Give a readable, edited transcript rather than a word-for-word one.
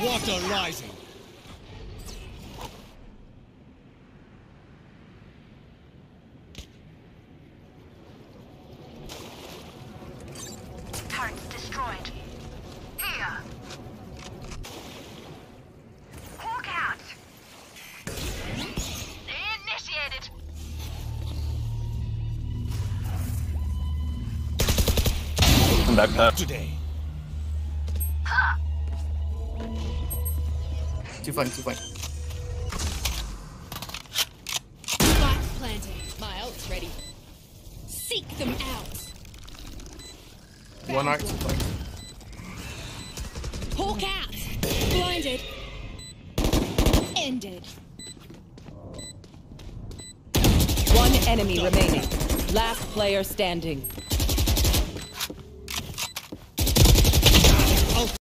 Water rising. Turrets destroyed. Here. Hawk out. Initiated. I'm back there. Today. Too funny. Box planting. My ult's ready. Seek them out. One arc, two flank. Hawk out. Blinded. Ended. One enemy remaining. Last player standing.